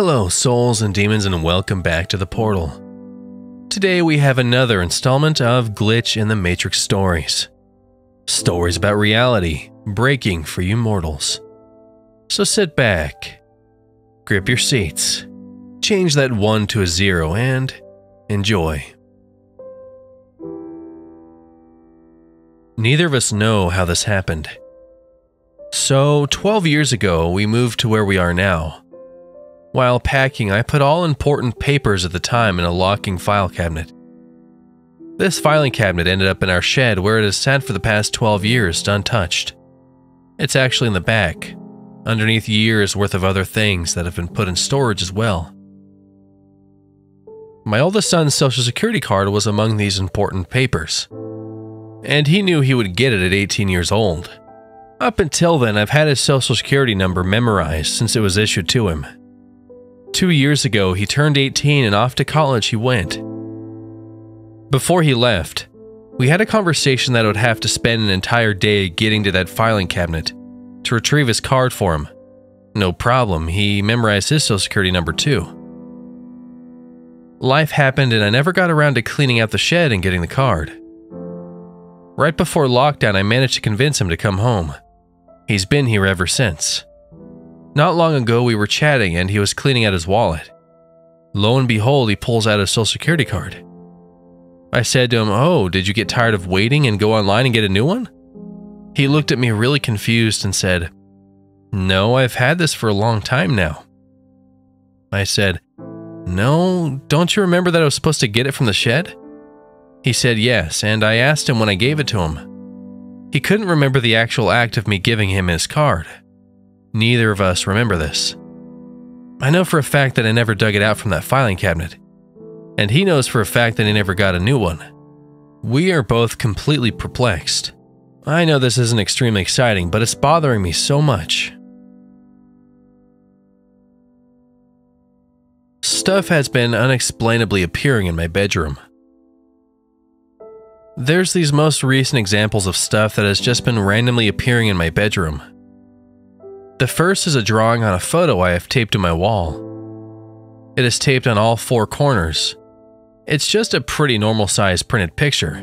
Hello, souls and demons, and welcome back to The Portal. Today we have another installment of Glitch in the Matrix stories. Stories about reality breaking for you mortals. So sit back, grip your seats, change that 1 to a 0, and enjoy. Neither of us know how this happened. So 12 years ago, we moved to where we are now. While packing, I put all important papers at the time in a locking file cabinet. This filing cabinet ended up in our shed where it has sat for the past 12 years, untouched. It's actually in the back, underneath years worth of other things that have been put in storage as well. My oldest son's social security card was among these important papers, and he knew he would get it at 18 years old. Up until then, I've had his social security number memorized since it was issued to him. 2 years ago, he turned 18 and off to college he went. Before he left, we had a conversation that I would have to spend an entire day getting to that filing cabinet to retrieve his card for him. No problem, he memorized his social security number too. Life happened and I never got around to cleaning out the shed and getting the card. Right before lockdown, I managed to convince him to come home. He's been here ever since. Not long ago, we were chatting and he was cleaning out his wallet. Lo and behold, he pulls out his social security card. I said to him, "Oh, did you get tired of waiting and go online and get a new one?" He looked at me really confused and said, "No, I've had this for a long time now." I said, "No, don't you remember that I was supposed to get it from the shed?" He said yes, and I asked him when I gave it to him. He couldn't remember the actual act of me giving him his card. Neither of us remember this. I know for a fact that I never dug it out from that filing cabinet, and he knows for a fact that he never got a new one. We are both completely perplexed. I know this isn't extremely exciting, but it's bothering me so much. Stuff has been unexplainably appearing in my bedroom. There's these most recent examples of stuff that has just been randomly appearing in my bedroom. The first is a drawing on a photo I have taped to my wall. It is taped on all four corners. It's just a pretty normal size printed picture.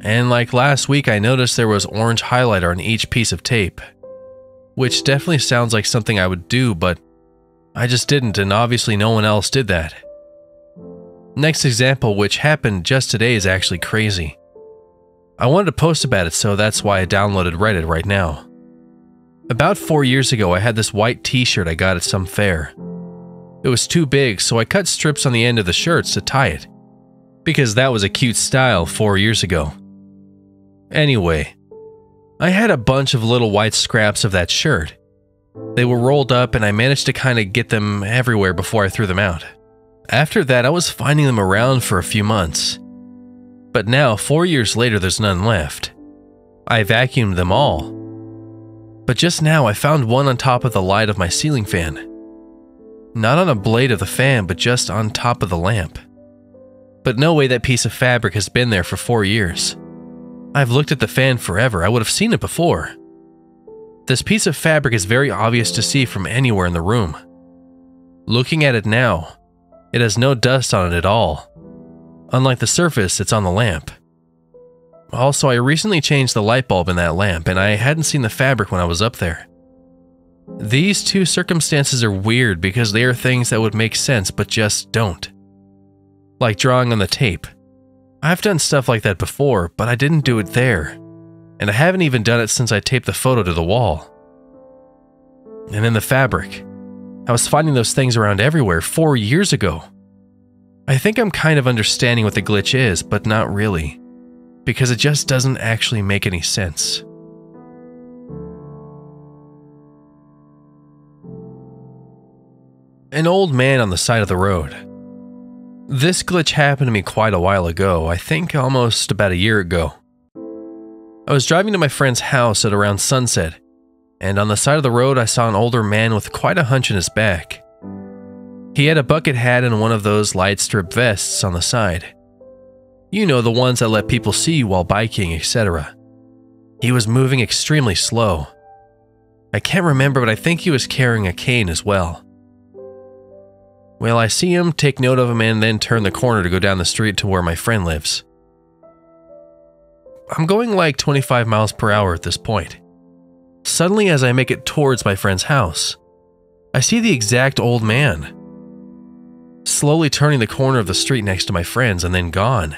And like last week, I noticed there was orange highlighter on each piece of tape, which definitely sounds like something I would do, but I just didn't, and obviously no one else did that. Next example, which happened just today, is actually crazy. I wanted to post about it, so that's why I downloaded Reddit right now. About 4 years ago, I had this white t-shirt I got at some fair. It was too big, so I cut strips on the end of the shirts to tie it, because that was a cute style 4 years ago. Anyway, I had a bunch of little white scraps of that shirt. They were rolled up and I managed to kinda get them everywhere before I threw them out. After that, I was finding them around for a few months. But now, 4 years later, there's none left. I vacuumed them all. But just now I found one on top of the light of my ceiling fan. Not on a blade of the fan, but just on top of the lamp. But no way that piece of fabric has been there for 4 years. I've looked at the fan forever, I would have seen it before. This piece of fabric is very obvious to see from anywhere in the room. Looking at it now, it has no dust on it at all. Unlike the surface, it's on the lamp. Also, I recently changed the light bulb in that lamp, and I hadn't seen the fabric when I was up there. These two circumstances are weird because they are things that would make sense but just don't. Like drawing on the tape. I've done stuff like that before, but I didn't do it there. And I haven't even done it since I taped the photo to the wall. And then the fabric. I was finding those things around everywhere 4 years ago. I think I'm kind of understanding what the glitch is, but not really, because it just doesn't actually make any sense. An old man on the side of the road. This glitch happened to me quite a while ago, I think almost about a year ago. I was driving to my friend's house at around sunset, and on the side of the road I saw an older man with quite a hunch in his back. He had a bucket hat and one of those light strip vests on the side. You know, the ones that let people see you while biking, etc. He was moving extremely slow. I can't remember, but I think he was carrying a cane as well. Well, I see him, take note of him, and then turn the corner to go down the street to where my friend lives. I'm going like 25 miles per hour at this point. Suddenly, as I make it towards my friend's house, I see the exact old man, slowly turning the corner of the street next to my friend's and then gone.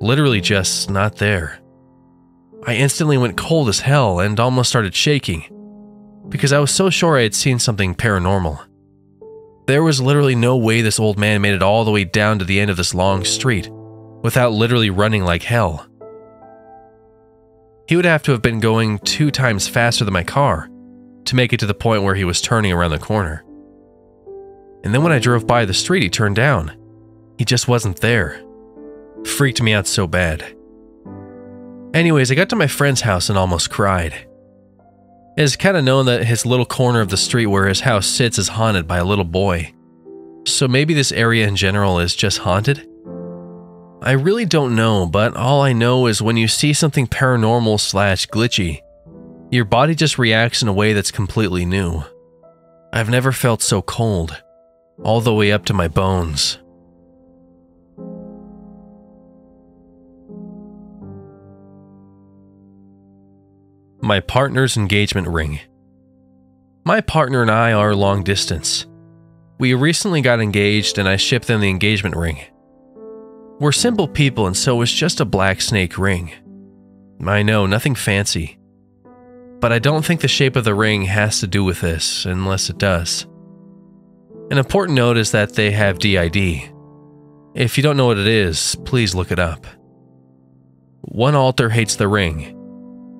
Literally just not there. I instantly went cold as hell and almost started shaking, because I was so sure I had seen something paranormal. There was literally no way this old man made it all the way down to the end of this long street without literally running like hell. He would have to have been going 2 times faster than my car to make it to the point where he was turning around the corner. And then when I drove by the street he turned down, he just wasn't there. Freaked me out so bad. Anyways, I got to my friend's house and almost cried. It is kind of known that his little corner of the street where his house sits is haunted by a little boy. So maybe this area in general is just haunted? I really don't know, but all I know is when you see something paranormal / glitchy, your body just reacts in a way that's completely new. I've never felt so cold, all the way up to my bones. My partner's engagement ring. My partner and I are long distance. We recently got engaged and I shipped them the engagement ring. We're simple people and so it's just a black snake ring. I know, nothing fancy. But I don't think the shape of the ring has to do with this, unless it does. An important note is that they have DID. If you don't know what it is, please look it up. One altar hates the ring.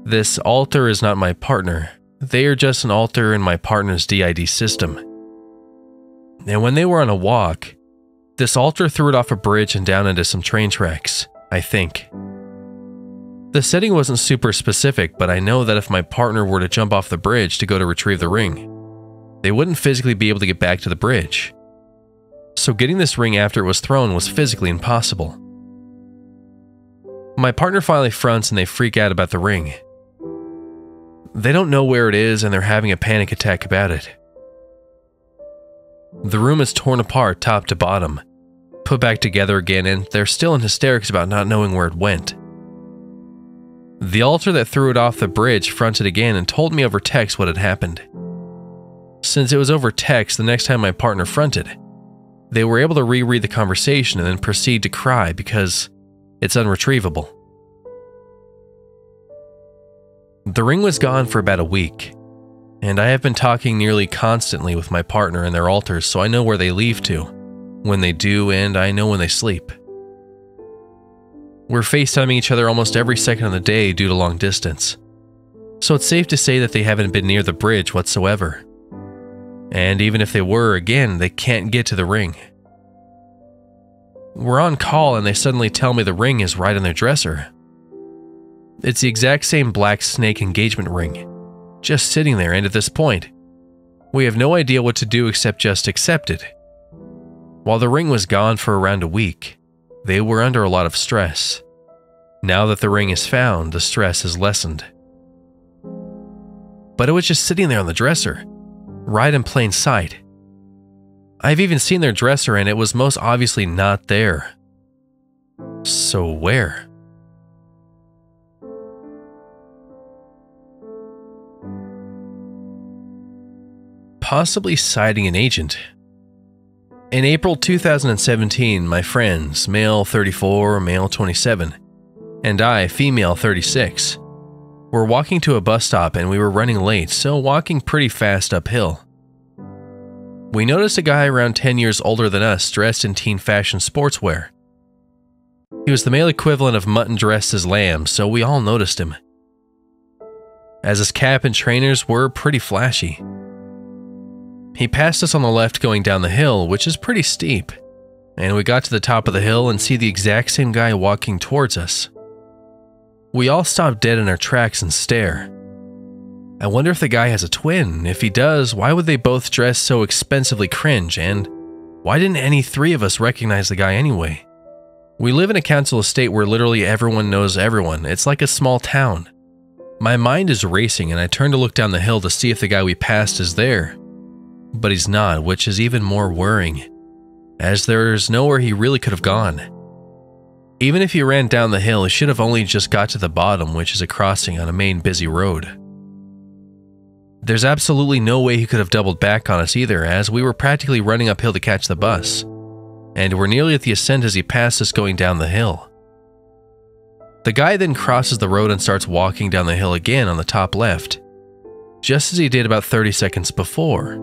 This altar is not my partner. They are just an altar in my partner's DID system. And when they were on a walk, this altar threw it off a bridge and down into some train tracks, I think. The setting wasn't super specific, but I know that if my partner were to jump off the bridge to go to retrieve the ring, they wouldn't physically be able to get back to the bridge. So getting this ring after it was thrown was physically impossible. My partner finally fronts and they freak out about the ring. They don't know where it is and they're having a panic attack about it. The room is torn apart top to bottom, put back together again, and they're still in hysterics about not knowing where it went. The altar that threw it off the bridge fronted again and told me over text what had happened. Since it was over text, the next time my partner fronted, they were able to reread the conversation and then proceed to cry because it's unretrievable. The ring was gone for about a week, and I have been talking nearly constantly with my partner and their altars, so I know where they leave to, when they do, and I know when they sleep. We're FaceTiming each other almost every second of the day due to long distance, so it's safe to say that they haven't been near the bridge whatsoever. And even if they were, again, they can't get to the ring. We're on call and they suddenly tell me the ring is right on their dresser. It's the exact same black snake engagement ring, just sitting there, and at this point, we have no idea what to do except just accept it. While the ring was gone for around a week, they were under a lot of stress. Now that the ring is found, the stress has lessened. But it was just sitting there on the dresser, right in plain sight. I've even seen their dresser and it was most obviously not there. So where? Possibly citing an agent. In April 2017, my friends, male 34, male 27, and I, female 36, were walking to a bus stop and we were running late, so walking pretty fast uphill. We noticed a guy around 10 years older than us dressed in teen fashion sportswear. He was the male equivalent of mutton dressed as lamb, so we all noticed him, as his cap and trainers were pretty flashy. He passed us on the left going down the hill, which is pretty steep, and we got to the top of the hill and see the exact same guy walking towards us. We all stop dead in our tracks and stare. I wonder if the guy has a twin. If he does, why would they both dress so expensively cringe, and why didn't any 3 of us recognize the guy anyway? We live in a council estate where literally everyone knows everyone. It's like a small town. My mind is racing and I turn to look down the hill to see if the guy we passed is there. But he's not, which is even more worrying, as there's nowhere he really could have gone. Even if he ran down the hill, he should have only just got to the bottom, which is a crossing on a main busy road. There's absolutely no way he could have doubled back on us either, as we were practically running uphill to catch the bus, and we're nearly at the ascent as he passed us going down the hill. The guy then crosses the road and starts walking down the hill again on the top left, just as he did about 30 seconds before.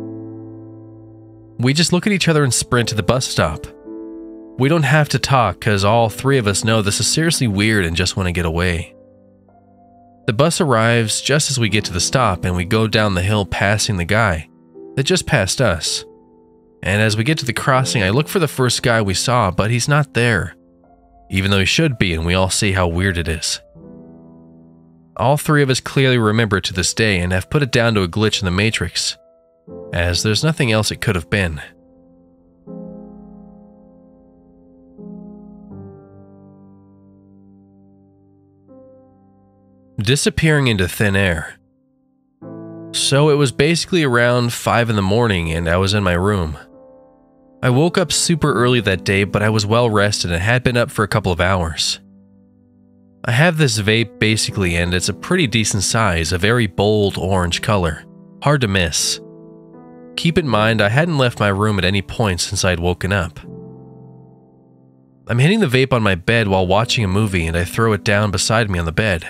We just look at each other and sprint to the bus stop. We don't have to talk because all three of us know this is seriously weird and just want to get away. The bus arrives just as we get to the stop and we go down the hill passing the guy that just passed us. And as we get to the crossing, I look for the first guy we saw, but he's not there, even though he should be, and we all see how weird it is. All three of us clearly remember it to this day and have put it down to a glitch in the Matrix, as there's nothing else it could have been. Disappearing into thin air. So it was basically around 5 in the morning and I was in my room. I woke up super early that day, but I was well rested and had been up for a couple of hours. I have this vape basically, and it's a pretty decent size, a very bold orange color, hard to miss. Keep in mind, I hadn't left my room at any point since I'd woken up. I'm hitting the vape on my bed while watching a movie and I throw it down beside me on the bed.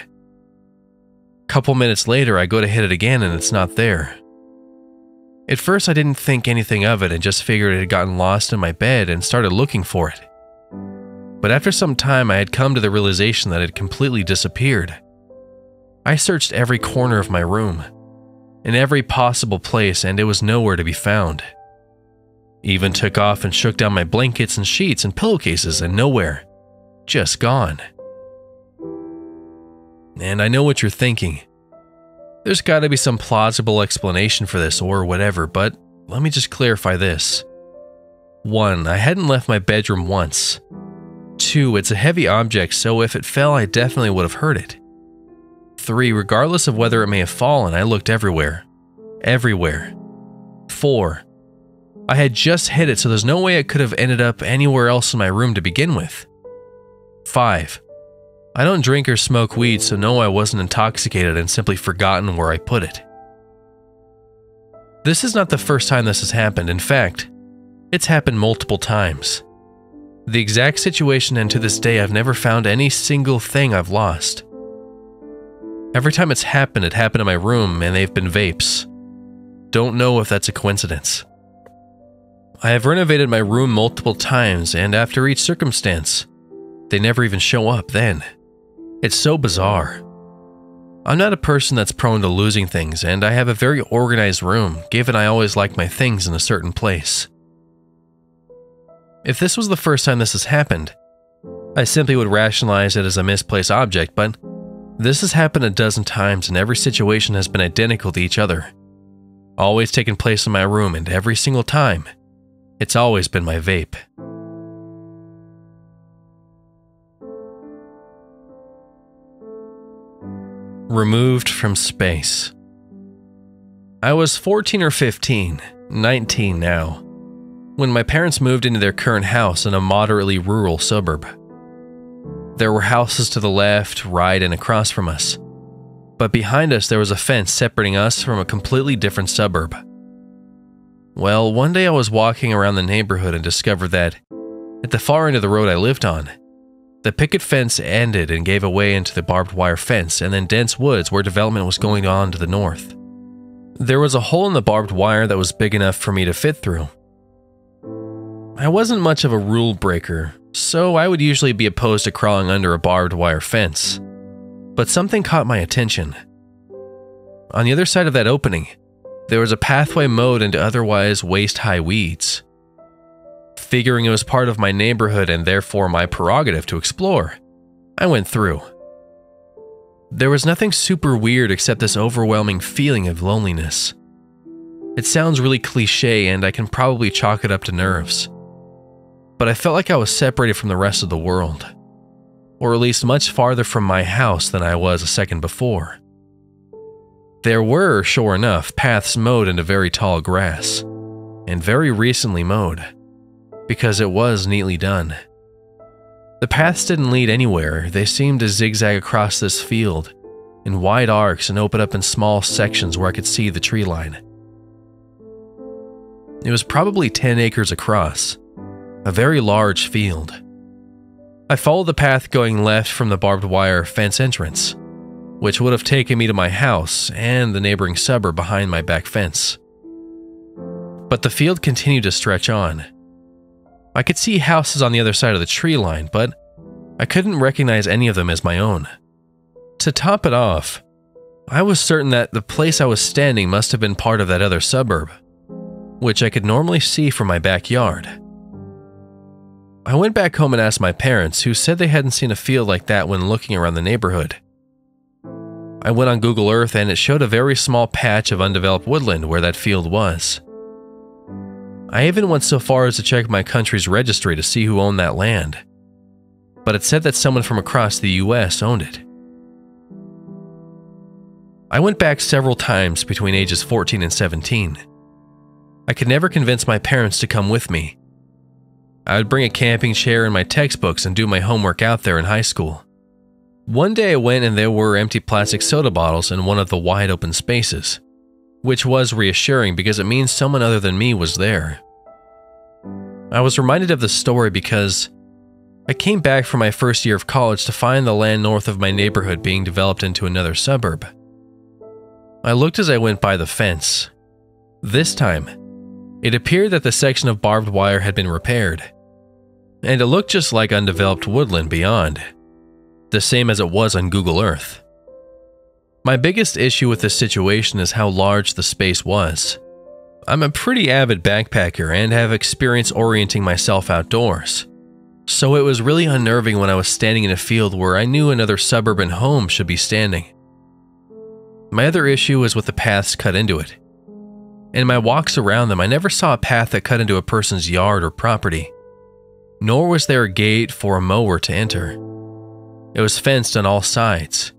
Couple minutes later, I go to hit it again and it's not there. At first, I didn't think anything of it and just figured it had gotten lost in my bed and started looking for it. But after some time, I had come to the realization that it had completely disappeared. I searched every corner of my room, in every possible place, and it was nowhere to be found. Even took off and shook down my blankets and sheets and pillowcases and nowhere, just gone. And I know what you're thinking. There's got to be some plausible explanation for this or whatever, but let me just clarify this. 1. I hadn't left my bedroom once. 2. It's a heavy object, so if it fell, I definitely would have heard it. 3. Regardless of whether it may have fallen, I looked everywhere. 4. I had just hit it, so there's no way it could have ended up anywhere else in my room to begin with. 5. I don't drink or smoke weed, so no, I wasn't intoxicated and simply forgotten where I put it. This is not the first time this has happened. In fact, it's happened multiple times. The exact situation, and to this day, I've never found any single thing I've lost. Every time it's happened, it happened in my room, and they've been vapes. Don't know if that's a coincidence. I have renovated my room multiple times, and after each circumstance, they never even show up then. It's so bizarre. I'm not a person that's prone to losing things, and I have a very organized room, given I always like my things in a certain place. If this was the first time this has happened, I simply would rationalize it as a misplaced object, but this has happened a dozen times and every situation has been identical to each other. Always taking place in my room, and every single time, it's always been my vape. Removed from space. I was 14 or 15, 19 now, when my parents moved into their current house in a moderately rural suburb. There were houses to the left, right, and across from us, but behind us there was a fence separating us from a completely different suburb. Well, one day I was walking around the neighborhood and discovered that, at the far end of the road I lived on, the picket fence ended and gave away into the barbed wire fence and then dense woods where development was going on to the north. There was a hole in the barbed wire that was big enough for me to fit through. I wasn't much of a rule breaker, so I would usually be opposed to crawling under a barbed wire fence, but something caught my attention. On the other side of that opening, there was a pathway mowed into otherwise waist-high weeds. Figuring it was part of my neighborhood and therefore my prerogative to explore, I went through. There was nothing super weird except this overwhelming feeling of loneliness. It sounds really cliche and I can probably chalk it up to nerves, but I felt like I was separated from the rest of the world, or at least much farther from my house than I was a second before. There were, sure enough, paths mowed into very tall grass, and very recently mowed. because it was neatly done. The paths didn't lead anywhere, they seemed to zigzag across this field, in wide arcs and open up in small sections where I could see the tree line. It was probably 10 acres across, a very large field. I followed the path going left from the barbed wire fence entrance, which would have taken me to my house and the neighboring suburb behind my back fence. But the field continued to stretch on. I could see houses on the other side of the tree line, but I couldn't recognize any of them as my own. To top it off, I was certain that the place I was standing must have been part of that other suburb, which I could normally see from my backyard. I went back home and asked my parents, who said they hadn't seen a field like that when looking around the neighborhood. I went on Google Earth and it showed a very small patch of undeveloped woodland where that field was. I even went so far as to check my country's registry to see who owned that land, but it said that someone from across the US owned it. I went back several times between ages 14 and 17. I could never convince my parents to come with me. I would bring a camping chair and my textbooks and do my homework out there in high school. One day I went and there were empty plastic soda bottles in one of the wide open spaces, which was reassuring because it means someone other than me was there. I was reminded of this story because I came back from my first year of college to find the land north of my neighborhood being developed into another suburb. I looked as I went by the fence. This time, it appeared that the section of barbed wire had been repaired, and it looked just like undeveloped woodland beyond, the same as it was on Google Earth. My biggest issue with this situation is how large the space was. I'm a pretty avid backpacker and have experience orienting myself outdoors, so it was really unnerving when I was standing in a field where I knew another suburban home should be standing. My other issue is with the paths cut into it. In my walks around them, I never saw a path that cut into a person's yard or property, nor was there a gate for a mower to enter. It was fenced on all sides.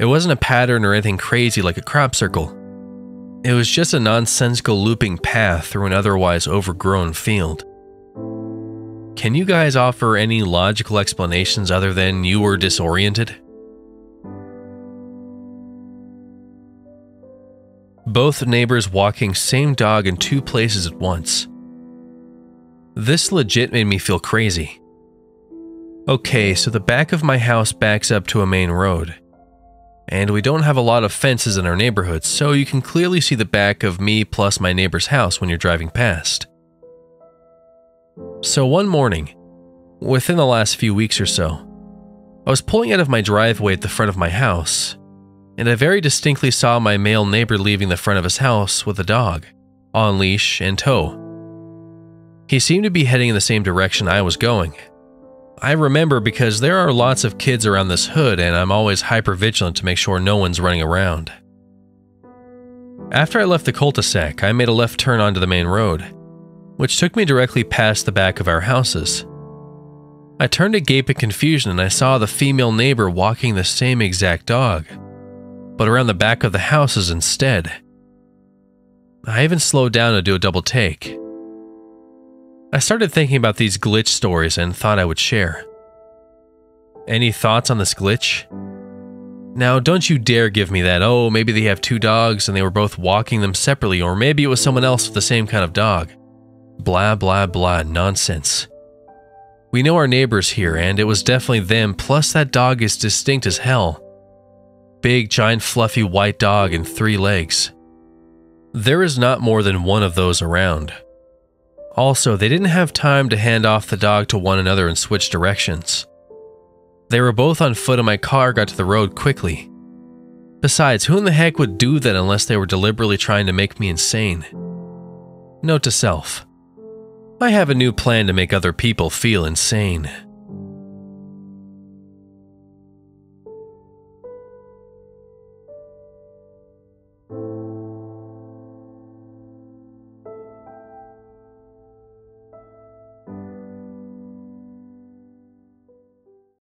It wasn't a pattern or anything crazy like a crop circle. It was just a nonsensical looping path through an otherwise overgrown field. Can you guys offer any logical explanations other than you were disoriented? Both neighbors walking same dog in two places at once. This legit made me feel crazy. Okay, so the back of my house backs up to a main road, and we don't have a lot of fences in our neighborhood, so you can clearly see the back of me plus my neighbor's house when you're driving past. So one morning, within the last few weeks or so, I was pulling out of my driveway at the front of my house, and I very distinctly saw my male neighbor leaving the front of his house with a dog, on leash and tow. He seemed to be heading in the same direction I was going. I remember because there are lots of kids around this hood and I'm always hyper-vigilant to make sure no one's running around. After I left the cul-de-sac, I made a left turn onto the main road, which took me directly past the back of our houses. I turned agape in confusion and I saw the female neighbor walking the same exact dog, but around the back of the houses instead. I even slowed down to do a double take. I started thinking about these glitch stories and thought I would share. Any thoughts on this glitch? Now, don't you dare give me that, oh, maybe they have two dogs and they were both walking them separately, or maybe it was someone else with the same kind of dog. Blah, blah, blah, nonsense. We know our neighbors here, and it was definitely them, plus that dog is distinct as hell. Big, giant, fluffy white dog and three legs. There is not more than one of those around. Also, they didn't have time to hand off the dog to one another and switch directions. They were both on foot and my car got to the road quickly. Besides, who in the heck would do that unless they were deliberately trying to make me insane? Note to self. I have a new plan to make other people feel insane.